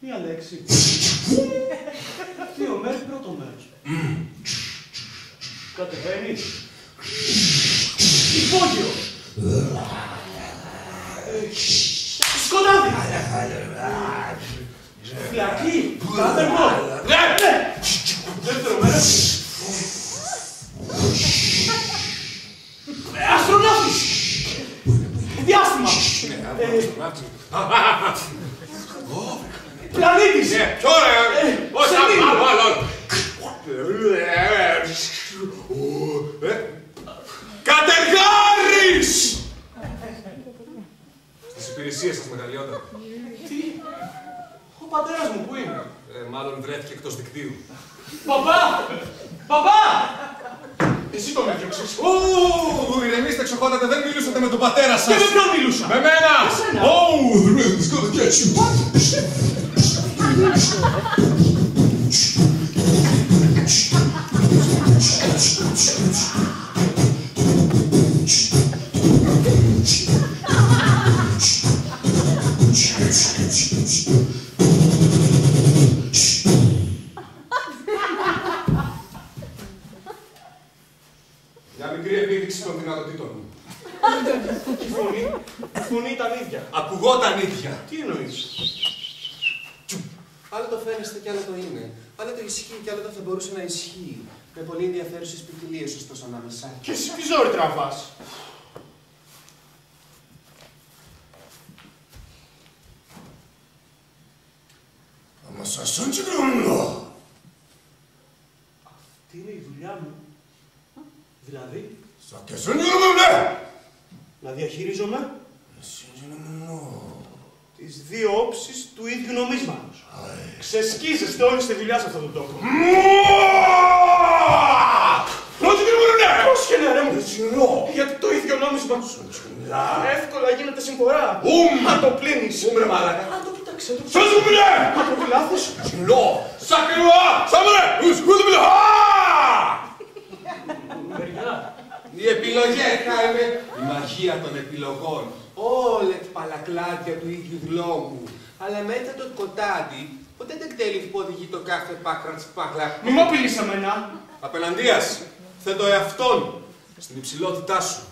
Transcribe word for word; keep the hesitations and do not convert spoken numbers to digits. Η Αλέξη. Δύο μέρες, πρώτο μέρος. Κατεβαίνει. Υπόγειο. Σκοτάδι. Φυλακή. Άντερμπορ. Δεύτερο μέρος. Αστροναύτης. Διάστημα. Πλανήτης. Κατεργάρης. Στις υπηρεσίες σας μεγαλειόταν. Τι. Ο πατέρας μου που είναι. Μάλλον βρέθηκε εκτός δικτύου. Παπά. Παπά. Εσύ το με έφτιαξες. Ου, ηρεμήστε, ξεχώτατε, δεν μιλούσατε με τον πατέρα σας. Και με ποιον μιλούσα. Με μένα. Μια μικρή επίδειξη των δυνατοτήτων μου. Η φωνή, η φωνή ήταν ίδια. Ακουγόταν ίδια. Τι εννοείς? Άλλο το φαίνεστε και άλλο το είναι. Άλλο το ισχύει και άλλο το θα μπορούσε να ισχύει. Με πολύ ενδιαφέρουσες ποικιλίες ωστόσο ανάμεσα. Και εσύ τι ζόρι τραβάς. Άμα σας αντικρίνω. Αυτή είναι η δουλειά μου. Δηλαδή... Σα και σου ναι! Να διαχειρίζομαι... τις δύο όψεις του ίδιου νομίσματος. Ξεσκίζεστε όλοι στη δουλειά σε αυτόν τον τόπο. Πώς και ναι, ρε μου! Γιατί το ίδιο νόμισμα... εύκολα γίνεται συμφορά. Αν το πλύνεις. Αν το κοιτάξε το... Σας μου μιλέ! Αν το βλάθος... Σακρινουά! Οι επιλογές, Χάιμε, η μαγεία των επιλογών, όλα τα παλακλάδια του ίδιου δρόμου. Αλλά μετά το κοντάδι, ποτέ δεν εκτελεί που οδηγεί το κάθε πάκραντς παγλάκι. Μη μου απειλείς εμένα. Απέναντίας, θέτω εαυτόν στην υψηλότητά σου.